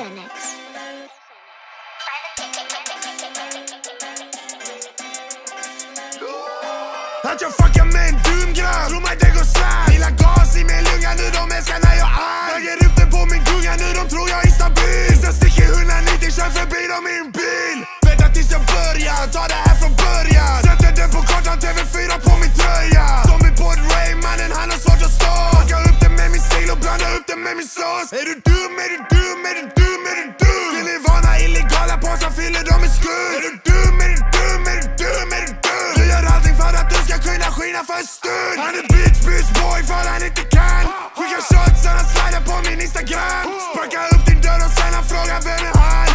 Xanax. Att jag fuckar med en dum grabb, tror mig det går snabbt. Lilla gas i min lunga nu, de älskar när jag är. Jag ger upp den på min gunga nu, de tror jag är stabil. Tills jag sticker 190, kör förbi dem i en bil. Vänta tills jag börjar, ta det här från början. Sätter den på kartan, TV4 på min tröja. Som i Pod Ray, mannen han har svårt att stå. Packa upp den med min stil och blanda upp den med min sås. Är du dum, är du dum, är du dum, är du dum? Till Ivana, illegala påsar fyller dem i skuld. Är du dum, är du dum, är du dum, är du dum? Du gör allting för att du ska kunna skina för en stund. Han är bitch boy för han inte kan. Skicka shots när han slider på min Instagram. Sparka upp din dörr och sen han frågar vem är han.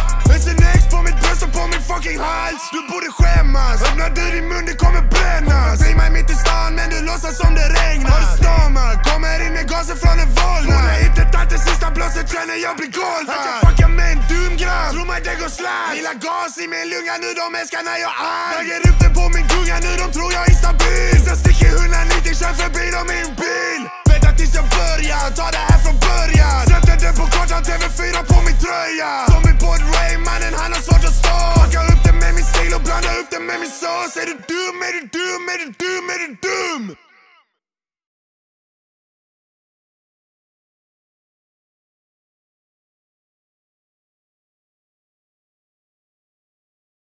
SNX på mitt bröst och på min fucking hals. Du borde skämmas, öppnar du din mun det kommer brännas. Säg mig mitt i stan men du låtsas som det regnar. Har du stormar, kommer in med gasen från en vålnad. Hon har inte tagit det sista blåset, känner jag blir golvad. Att jag fuckar med en dum grabb, tror mig det går slack. Lilla gas i min lunga nu, de älskar när jag är. Jag ger upp den på min gunga nu, de tror jag är stabil. Tills jag sticker 190, kör förbi dem i en bil. Vänta tills jag börjar, ta det här från början. Sätter den på kartan,